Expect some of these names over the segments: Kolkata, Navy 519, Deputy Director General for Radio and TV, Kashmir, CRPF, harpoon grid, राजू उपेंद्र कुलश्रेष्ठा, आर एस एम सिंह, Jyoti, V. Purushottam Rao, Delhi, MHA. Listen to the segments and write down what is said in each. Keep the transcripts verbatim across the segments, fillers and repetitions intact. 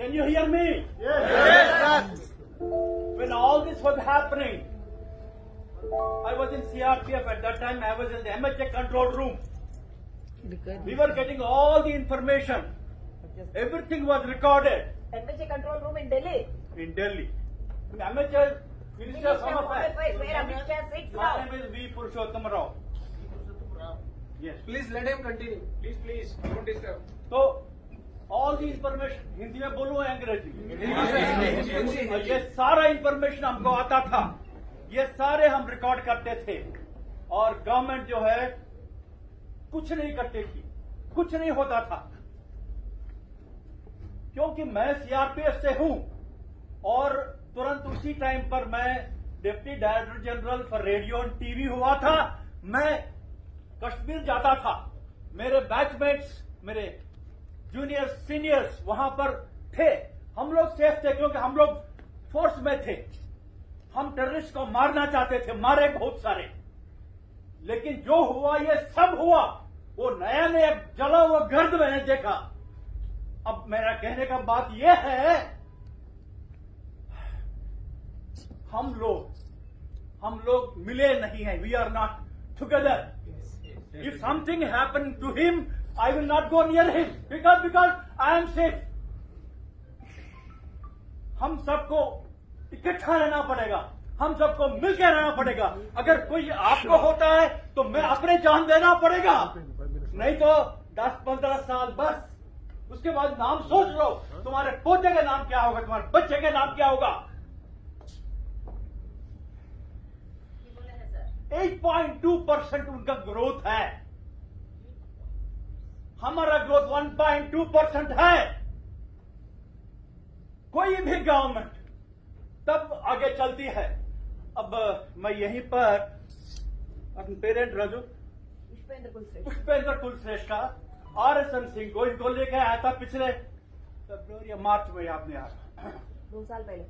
Can you hear me? Yes, yes, sir. When all this was happening, I was in C R P F at that time. I was in the M H A control room. We were getting all the information. Everything was recorded. M H A control room in Delhi. In Delhi. In M H A Minister of Home Affairs. Where M H A sits now. My name is V. Purushottam Rao. Yes. Please let him continue. Please, please, don't disturb. So, all the information Hindi में बोलूँ या अंग्रेजी? ये सारा information हमको आता था. ये सारे हम रिकॉर्ड करते थे और गवर्नमेंट जो है कुछ नहीं करती थी, कुछ नहीं होता था. क्योंकि मैं सीआरपीएफ से हूं और तुरंत उसी टाइम पर मैं deputy director general for radio and TV हुआ था. मैं कश्मीर जाता था, मेरे बैचमेट्स, मेरे जूनियर्स, सीनियर्स वहां पर थे. हम लोग सेफ थे क्योंकि हम लोग फोर्स में थे. हम टेररिस्ट को मारना चाहते थे, मारे बहुत सारे, लेकिन जो हुआ ये सब हुआ. वो नया नया जला हुआ गर्द मैंने देखा. अब मेरा कहने का बात ये है, हम लोग हम लोग मिले नहीं हैं. We are not together. If something happen to him, I will not go near him because because I am safe. हम सबको इकट्ठा रहना पड़ेगा, हम सबको मिलकर रहना पड़ेगा. अगर कोई आपको होता है तो मैं अपने जान देना पड़ेगा, नहीं तो दस पंद्रह साल बस. उसके बाद नाम सोच लो, तुम्हारे पोते का नाम क्या होगा, तुम्हारे बच्चे का नाम क्या होगा. आठ पॉइंट दो परसेंट उनका ग्रोथ है, हमारा ग्रोथ एक पॉइंट दो परसेंट है. कोई भी गवर्नमेंट तब आगे चलती है. अब मैं यहीं पर अपने parent राजू उपेंद्र कुलश्रेष्ठा आर एस एम सिंह को इनको लेकर आया था पिछले फरवरी या मार्च में. आपने दो साल पहले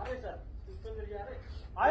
आए सर.